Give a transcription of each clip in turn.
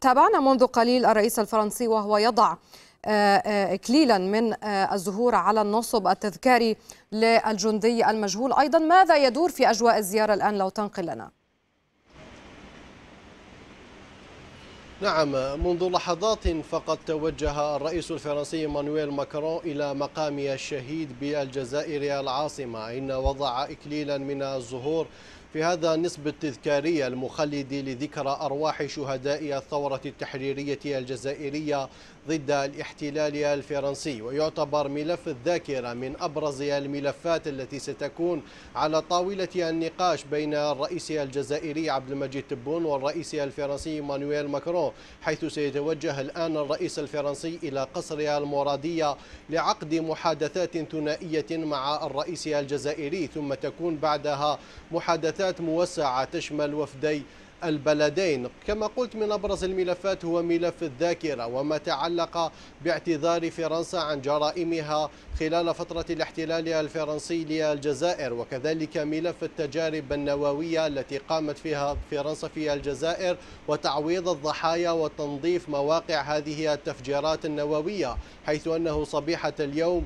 تابعنا منذ قليل الرئيس الفرنسي وهو يضع إكليلا من الزهور على النصب التذكاري للجندي المجهول أيضا. ماذا يدور في أجواء الزيارة الآن لو تنقل لنا؟ نعم، منذ لحظات فقط توجه الرئيس الفرنسي مانويل ماكرون إلى مقام الشهيد بالجزائر العاصمة، إن وضع إكليلا من الزهور في هذا النصب التذكاري المخلد لذكرى أرواح شهداء الثورة التحريرية الجزائرية ضد الاحتلال الفرنسي، ويعتبر ملف الذاكرة من أبرز الملفات التي ستكون على طاولة النقاش بين الرئيس الجزائري عبد المجيد تبون والرئيس الفرنسي مانويل ماكرون، حيث سيتوجه الآن الرئيس الفرنسي إلى قصر المرادية لعقد محادثات ثنائية مع الرئيس الجزائري، ثم تكون بعدها محادثات موسعة تشمل وفدي البلدين. كما قلت، من أبرز الملفات هو ملف الذاكرة وما تعلق باعتذار فرنسا عن جرائمها خلال فترة الاحتلال الفرنسي للجزائر، وكذلك ملف التجارب النووية التي قامت فيها فرنسا في الجزائر وتعويض الضحايا وتنظيف مواقع هذه التفجيرات النووية، حيث أنه صبيحة اليوم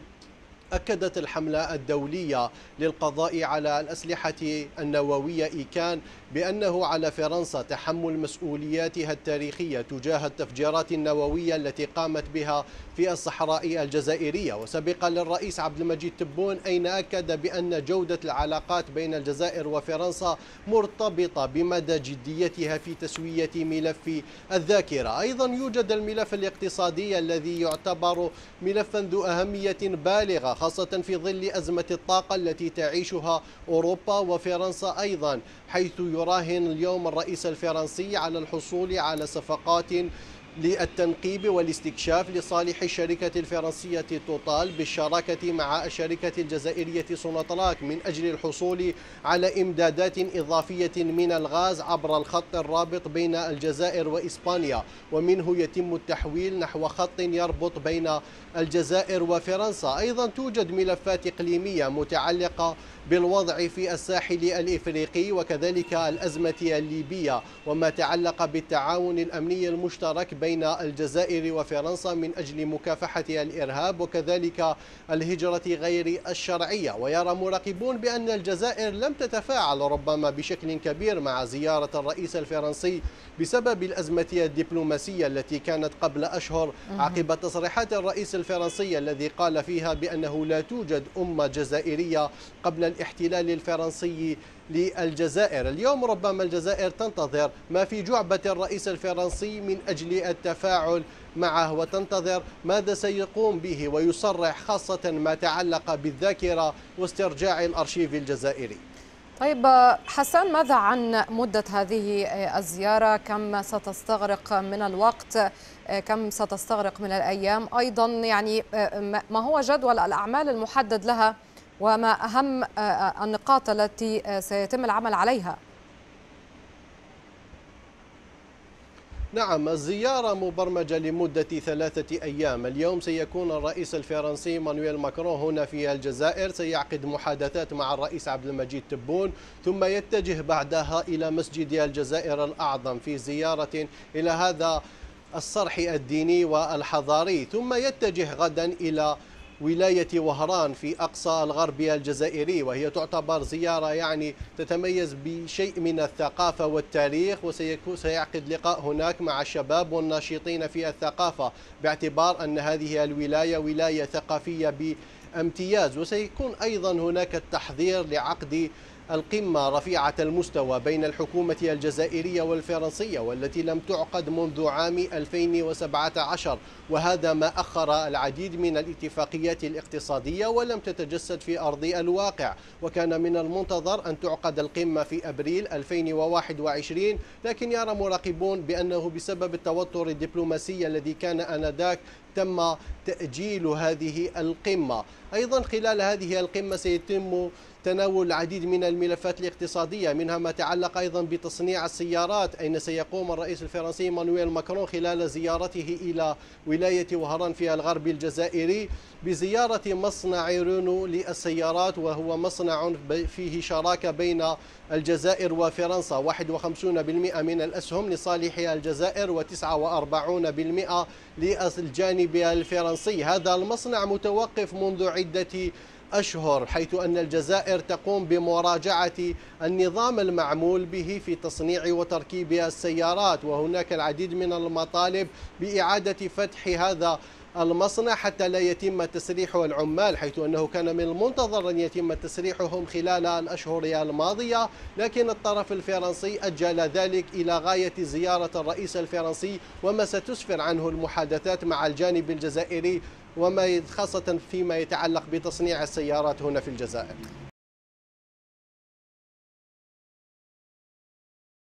أكدت الحملة الدولية للقضاء على الأسلحة النووية إيكان بأنه على فرنسا تحمل مسؤولياتها التاريخية تجاه التفجيرات النووية التي قامت بها في الصحراء الجزائرية. وسبق للرئيس عبد المجيد تبون أين أكد بأن جودة العلاقات بين الجزائر وفرنسا مرتبطة بمدى جديتها في تسوية ملف الذاكرة. أيضا يوجد الملف الاقتصادي الذي يعتبر ملفا ذو أهمية بالغة، خاصة في ظل أزمة الطاقة التي تعيشها أوروبا وفرنسا أيضا، حيث يراهن اليوم الرئيس الفرنسي على الحصول على صفقات للتنقيب والاستكشاف لصالح الشركة الفرنسية توتال بالشراكة مع الشركة الجزائرية سوناطراك من أجل الحصول على إمدادات إضافية من الغاز عبر الخط الرابط بين الجزائر وإسبانيا، ومنه يتم التحويل نحو خط يربط بين الجزائر وفرنسا. أيضا توجد ملفات إقليمية متعلقة بالوضع في الساحل الإفريقي، وكذلك الأزمة الليبية وما تعلق بالتعاون الأمني المشترك بين الجزائر وفرنسا من أجل مكافحة الإرهاب، وكذلك الهجرة غير الشرعية. ويرى مراقبون بأن الجزائر لم تتفاعل ربما بشكل كبير مع زيارة الرئيس الفرنسي بسبب الأزمة الدبلوماسية التي كانت قبل أشهر عقب تصريحات الرئيس الفرنسي الذي قال فيها بأنه لا توجد أمة جزائرية قبل الاحتلال الفرنسي للجزائر. اليوم ربما الجزائر تنتظر ما في جعبة الرئيس الفرنسي من أجل التفاعل معه، وتنتظر ماذا سيقوم به ويصرح، خاصة ما تعلق بالذاكرة واسترجاع الأرشيف الجزائري. طيب حسن، ماذا عن مدة هذه الزيارة؟ كم ستستغرق من الوقت؟ كم ستستغرق من الأيام؟ أيضا يعني ما هو جدول الأعمال المحدد لها؟ وما أهم النقاط التي سيتم العمل عليها؟ نعم، الزيارة مبرمجة لمدة 3 أيام. اليوم سيكون الرئيس الفرنسي مانويل ماكرون هنا في الجزائر، سيعقد محادثات مع الرئيس عبد المجيد تبون، ثم يتجه بعدها إلى مسجد الجزائر الأعظم في زيارة إلى هذا الصرح الديني والحضاري، ثم يتجه غدا إلى ولاية وهران في أقصى الغرب الجزائري، وهي تعتبر زيارة يعني تتميز بشيء من الثقافة والتاريخ، وسيعقد لقاء هناك مع الشباب والناشطين في الثقافة باعتبار أن هذه الولاية ولاية ثقافية بامتياز. وسيكون أيضا هناك التحضير لعقد القمة رفيعة المستوى بين الحكومة الجزائرية والفرنسية والتي لم تعقد منذ عام 2017، وهذا ما أخر العديد من الاتفاقيات الاقتصادية ولم تتجسد في أرض الواقع. وكان من المنتظر أن تعقد القمة في أبريل 2021، لكن يرى مراقبون بأنه بسبب التوتر الدبلوماسي الذي كان آنذاك تم تأجيل هذه القمة. أيضا خلال هذه القمة سيتم تناول العديد من الملفات الاقتصادية، منها ما يتعلق أيضا بتصنيع السيارات، أين سيقوم الرئيس الفرنسي مانويل ماكرون خلال زيارته إلى ولاية وهران في الغرب الجزائري بزيارة مصنع رونو للسيارات، وهو مصنع فيه شراكة بين الجزائر وفرنسا، 51% من الأسهم لصالح الجزائر و49% للجانب الفرنسي. هذا المصنع متوقف منذ عدة أشهر، حيث أن الجزائر تقوم بمراجعة النظام المعمول به في تصنيع وتركيب السيارات، وهناك العديد من المطالب بإعادة فتح هذا المصنع حتى لا يتم تسريح العمال، حيث أنه كان من المنتظر أن يتم تسريحهم خلال الأشهر الماضية، لكن الطرف الفرنسي أجل ذلك إلى غاية زيارة الرئيس الفرنسي وما ستسفر عنه المحادثات مع الجانب الجزائري، وما خاصة فيما يتعلق بتصنيع السيارات هنا في الجزائر.